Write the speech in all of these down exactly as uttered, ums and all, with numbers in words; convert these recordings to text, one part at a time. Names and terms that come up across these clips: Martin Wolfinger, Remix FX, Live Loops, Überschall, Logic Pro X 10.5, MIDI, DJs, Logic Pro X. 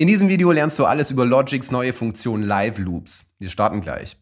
In diesem Video lernst du alles über Logics neue Funktion Live Loops. Wir starten gleich.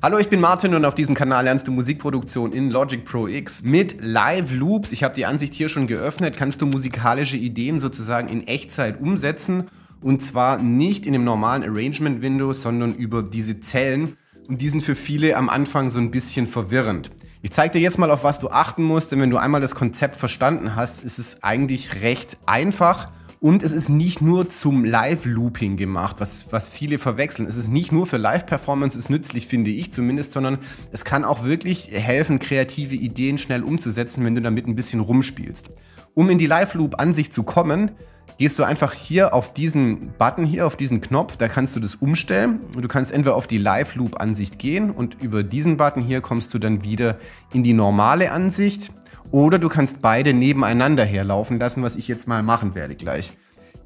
Hallo, ich bin Martin und auf diesem Kanal lernst du Musikproduktion in Logic Pro X mit Live Loops. Ich habe die Ansicht hier schon geöffnet. Kannst du musikalische Ideen sozusagen in Echtzeit umsetzen und zwar nicht in dem normalen Arrangement Window, sondern über diese Zellen. Und die sind für viele am Anfang so ein bisschen verwirrend. Ich zeige dir jetzt mal, auf was du achten musst, denn wenn du einmal das Konzept verstanden hast, ist es eigentlich recht einfach und es ist nicht nur zum Live-Looping gemacht, was, was viele verwechseln. Es ist nicht nur für Live-Performance, ist nützlich, finde ich zumindest, sondern es kann auch wirklich helfen, kreative Ideen schnell umzusetzen, wenn du damit ein bisschen rumspielst. Um in die Live-Loop-Ansicht zu kommen, gehst du einfach hier auf diesen Button hier, auf diesen Knopf, da kannst du das umstellen. Du kannst entweder auf die Live-Loop-Ansicht gehen und über diesen Button hier kommst du dann wieder in die normale Ansicht. Oder du kannst beide nebeneinander herlaufen lassen, was ich jetzt mal machen werde gleich.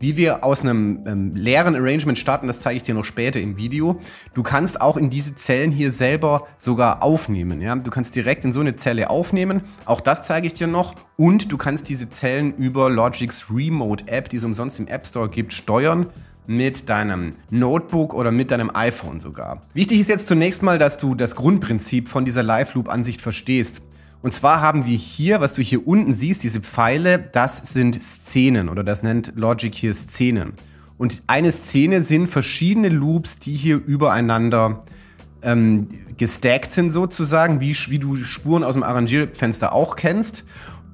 Wie wir aus einem ähm, leeren Arrangement starten, das zeige ich dir noch später im Video. Du kannst auch in diese Zellen hier selber sogar aufnehmen. Ja? Du kannst direkt in so eine Zelle aufnehmen, auch das zeige ich dir noch. Und du kannst diese Zellen über Logics Remote App, die es umsonst im App Store gibt, steuern. Mit deinem Notebook oder mit deinem iPhone sogar. Wichtig ist jetzt zunächst mal, dass du das Grundprinzip von dieser Live-Loop-Ansicht verstehst. Und zwar haben wir hier, was du hier unten siehst, diese Pfeile, das sind Szenen oder das nennt Logic hier Szenen. Und eine Szene sind verschiedene Loops, die hier übereinander ähm, gestackt sind sozusagen, wie, wie du Spuren aus dem Arrangierfenster auch kennst.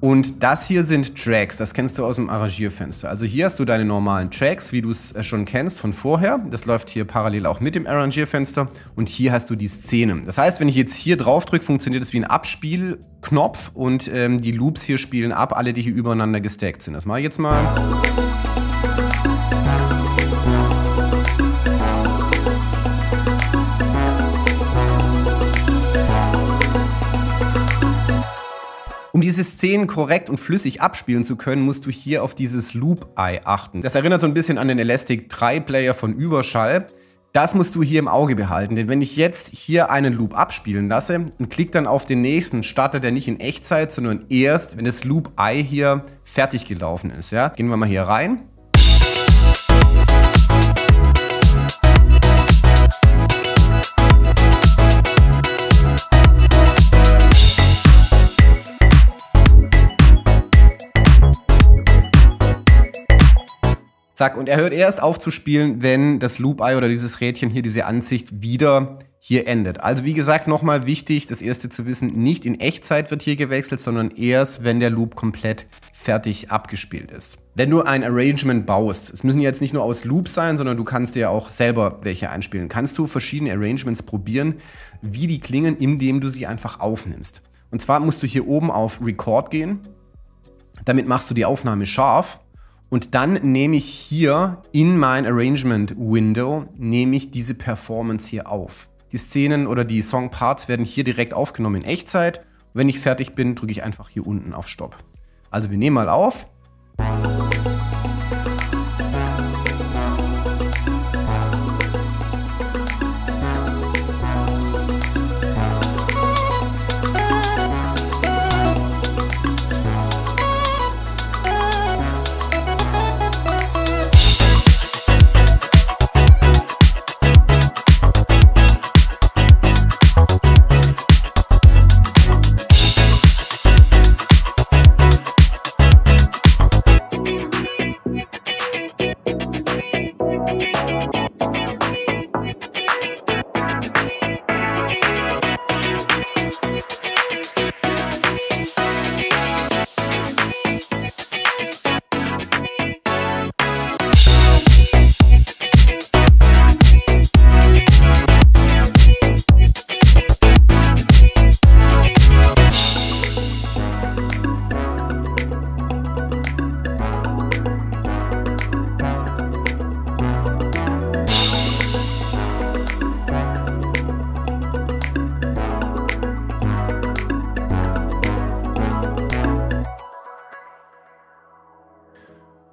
Und das hier sind Tracks, das kennst du aus dem Arrangierfenster. Also hier hast du deine normalen Tracks, wie du es schon kennst von vorher. Das läuft hier parallel auch mit dem Arrangierfenster. Und hier hast du die Szenen. Das heißt, wenn ich jetzt hier drauf drücke, funktioniert das wie ein Abspiel. Knopf und ähm, die Loops hier spielen ab, alle die hier übereinander gestackt sind. Das mache ich jetzt mal. Um diese Szenen korrekt und flüssig abspielen zu können, musst du hier auf dieses Loop-Eye achten. Das erinnert so ein bisschen an den Elastic drei Player von Überschall. Das musst du hier im Auge behalten, denn wenn ich jetzt hier einen Loop abspielen lasse und klicke dann auf den nächsten, startet er nicht in Echtzeit, sondern erst, wenn das Loop-Eye hier fertig gelaufen ist. Ja? Gehen wir mal hier rein. Und er hört erst auf zu spielen, wenn das Loop-Eye oder dieses Rädchen hier, diese Ansicht wieder hier endet. Also wie gesagt, nochmal wichtig, das erste zu wissen, nicht in Echtzeit wird hier gewechselt, sondern erst, wenn der Loop komplett fertig abgespielt ist. Wenn du ein Arrangement baust, es müssen jetzt nicht nur aus Loops sein, sondern du kannst dir auch selber welche einspielen. Kannst du verschiedene Arrangements probieren, wie die klingen, indem du sie einfach aufnimmst. Und zwar musst du hier oben auf Record gehen, damit machst du die Aufnahme scharf. Und dann nehme ich hier in mein Arrangement Window, nehme ich diese Performance hier auf. Die Szenen oder die Song Parts werden hier direkt aufgenommen in Echtzeit. Und wenn ich fertig bin, drücke ich einfach hier unten auf Stopp. Also wir nehmen mal auf.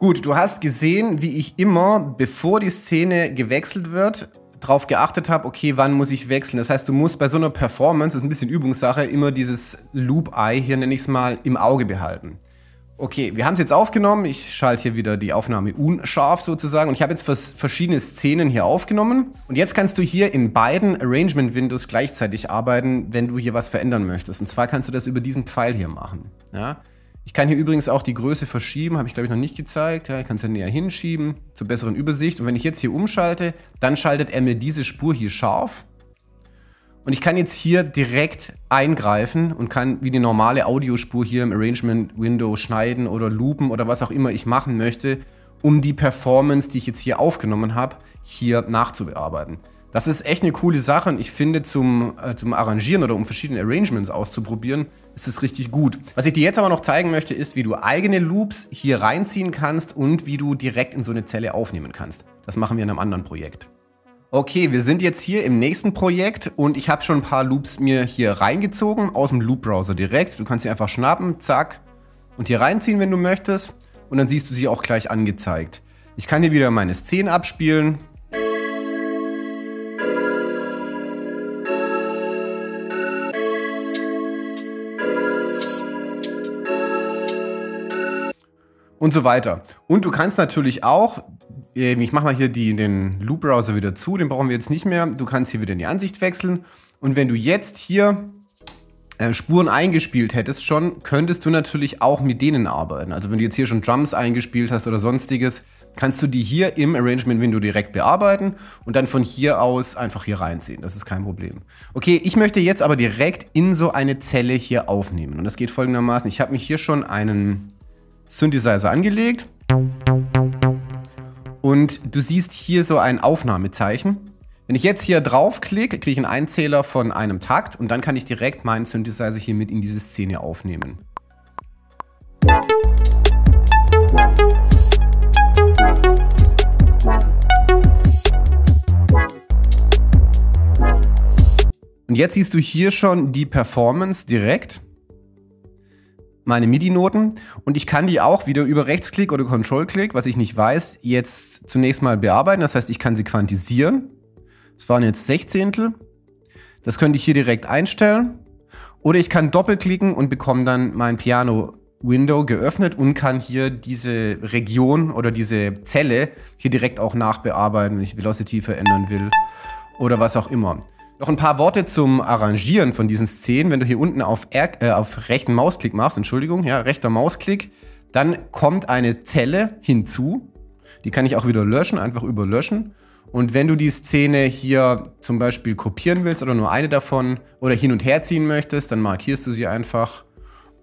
Gut, du hast gesehen, wie ich immer, bevor die Szene gewechselt wird, darauf geachtet habe, okay, wann muss ich wechseln. Das heißt, du musst bei so einer Performance, das ist ein bisschen Übungssache, immer dieses Loop-Eye, hier nenne ich es mal, im Auge behalten. Okay, wir haben es jetzt aufgenommen. Ich schalte hier wieder die Aufnahme unscharf sozusagen. Und ich habe jetzt verschiedene Szenen hier aufgenommen. Und jetzt kannst du hier in beiden Arrangement-Windows gleichzeitig arbeiten, wenn du hier was verändern möchtest. Und zwar kannst du das über diesen Pfeil hier machen. Ja? Ich kann hier übrigens auch die Größe verschieben. Habe ich, glaube ich, noch nicht gezeigt. Ja, ich kann es ja näher hinschieben zur besseren Übersicht. Und wenn ich jetzt hier umschalte, dann schaltet er mir diese Spur hier scharf. Und ich kann jetzt hier direkt eingreifen und kann wie die normale Audiospur hier im Arrangement-Window schneiden oder loopen oder was auch immer ich machen möchte, um die Performance, die ich jetzt hier aufgenommen habe, hier nachzubearbeiten. Das ist echt eine coole Sache und ich finde, zum, äh, zum Arrangieren oder um verschiedene Arrangements auszuprobieren, ist es richtig gut. Was ich dir jetzt aber noch zeigen möchte, ist, wie du eigene Loops hier reinziehen kannst und wie du direkt in so eine Zelle aufnehmen kannst. Das machen wir in einem anderen Projekt. Okay, wir sind jetzt hier im nächsten Projekt und ich habe schon ein paar Loops mir hier reingezogen, aus dem Loop-Browser direkt. Du kannst sie einfach schnappen, zack, und hier reinziehen, wenn du möchtest. Und dann siehst du sie auch gleich angezeigt. Ich kann hier wieder meine Szenen abspielen. Und so weiter. Und du kannst natürlich auch, ich mache mal hier die, den Loop-Browser wieder zu, den brauchen wir jetzt nicht mehr. Du kannst hier wieder in die Ansicht wechseln. Und wenn du jetzt hier äh, Spuren eingespielt hättest schon, könntest du natürlich auch mit denen arbeiten. Also wenn du jetzt hier schon Drums eingespielt hast oder sonstiges, kannst du die hier im Arrangement-Window direkt bearbeiten und dann von hier aus einfach hier reinziehen. Das ist kein Problem. Okay, ich möchte jetzt aber direkt in so eine Zelle hier aufnehmen. Und das geht folgendermaßen. Ich habe mich hier schon einen Synthesizer angelegt und du siehst hier so ein Aufnahmezeichen. Wenn ich jetzt hier draufklicke, kriege ich einen Einzähler von einem Takt und dann kann ich direkt meinen Synthesizer hier mit in diese Szene aufnehmen. Und jetzt siehst du hier schon die Performance direkt. Meine MIDI-Noten und ich kann die auch wieder über Rechtsklick oder Control-Klick, was ich nicht weiß, jetzt zunächst mal bearbeiten. Das heißt, ich kann sie quantisieren. Das waren jetzt Sechzehntel. Das könnte ich hier direkt einstellen. Oder ich kann doppelklicken und bekomme dann mein Piano-Window geöffnet und kann hier diese Region oder diese Zelle hier direkt auch nachbearbeiten, wenn ich Velocity verändern will oder was auch immer. Noch ein paar Worte zum Arrangieren von diesen Szenen. Wenn du hier unten auf, R äh, auf rechten Mausklick machst, Entschuldigung, ja, rechter Mausklick, dann kommt eine Zelle hinzu. Die kann ich auch wieder löschen, einfach überlöschen. Und wenn du die Szene hier zum Beispiel kopieren willst oder nur eine davon oder hin und her ziehen möchtest, dann markierst du sie einfach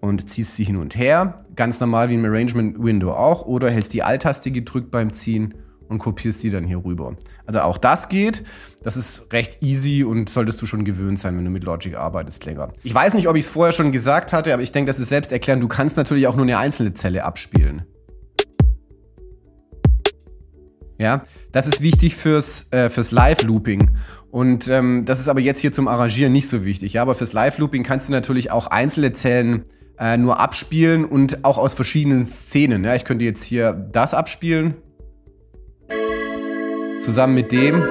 und ziehst sie hin und her. Ganz normal wie im Arrangement-Window auch. Oder hältst die Alt-Taste gedrückt beim Ziehen und kopierst die dann hier rüber. Also auch das geht. Das ist recht easy und solltest du schon gewöhnt sein, wenn du mit Logic arbeitest länger. Ich weiß nicht, ob ich es vorher schon gesagt hatte, aber ich denke, das ist selbsterklärend. Du kannst natürlich auch nur eine einzelne Zelle abspielen. Ja, das ist wichtig fürs, äh, fürs Live-Looping. Und ähm, das ist aber jetzt hier zum Arrangieren nicht so wichtig. Ja, aber fürs Live-Looping kannst du natürlich auch einzelne Zellen äh, nur abspielen und auch aus verschiedenen Szenen. Ja, ich könnte jetzt hier das abspielen. Zusammen mit dem.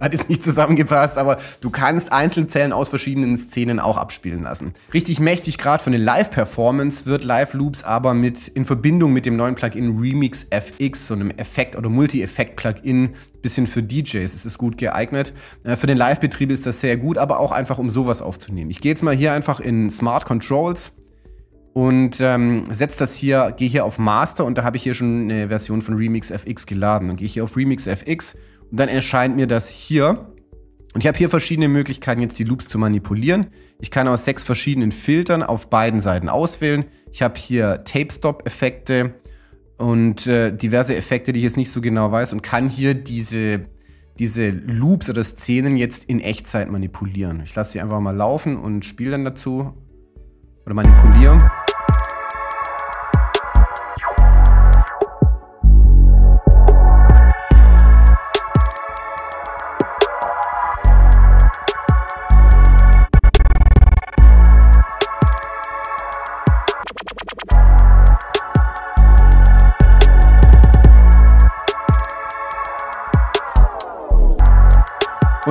Hat jetzt nicht zusammengepasst, aber du kannst Einzelzellen aus verschiedenen Szenen auch abspielen lassen. Richtig mächtig, gerade für eine Live-Performance, wird Live Loops aber mit, in Verbindung mit dem neuen Plugin Remix F X, so einem Effekt- oder Multi-Effekt-Plugin, bisschen für D Js. Es ist gut geeignet. Für den Live-Betrieb ist das sehr gut, aber auch einfach, um sowas aufzunehmen. Ich gehe jetzt mal hier einfach in Smart Controls und ähm, setze das hier, gehe hier auf Master und da habe ich hier schon eine Version von Remix F X geladen. Dann gehe ich hier auf Remix F X und dann erscheint mir das hier. Und ich habe hier verschiedene Möglichkeiten, jetzt die Loops zu manipulieren. Ich kann aus sechs verschiedenen Filtern auf beiden Seiten auswählen. Ich habe hier Tape-Stop-Effekte und äh, diverse Effekte, die ich jetzt nicht so genau weiß und kann hier diese, diese Loops oder Szenen jetzt in Echtzeit manipulieren. Ich lasse sie einfach mal laufen und spiele dann dazu oder manipulieren.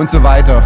und so weiter.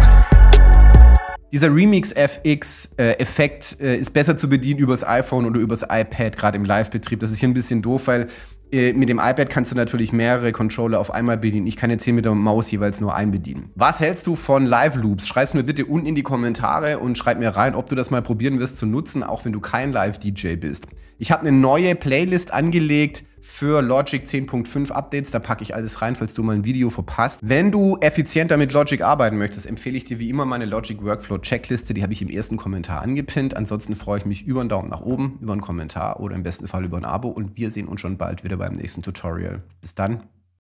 Dieser Remix F X äh, Effekt äh, ist besser zu bedienen übers iPhone oder übers iPad, gerade im Live-Betrieb. Das ist hier ein bisschen doof, weil äh, mit dem iPad kannst du natürlich mehrere Controller auf einmal bedienen. Ich kann jetzt hier mit der Maus jeweils nur einen bedienen. Was hältst du von Live Loops? Schreib's mir bitte unten in die Kommentare und schreib mir rein, ob du das mal probieren wirst zu nutzen, auch wenn du kein Live-D J bist. Ich habe eine neue Playlist angelegt für Logic zehn Punkt fünf Updates, da packe ich alles rein, falls du mal ein Video verpasst. Wenn du effizienter mit Logic arbeiten möchtest, empfehle ich dir wie immer meine Logic Workflow Checkliste, die habe ich im ersten Kommentar angepinnt. Ansonsten freue ich mich über einen Daumen nach oben, über einen Kommentar oder im besten Fall über ein Abo und wir sehen uns schon bald wieder beim nächsten Tutorial. Bis dann.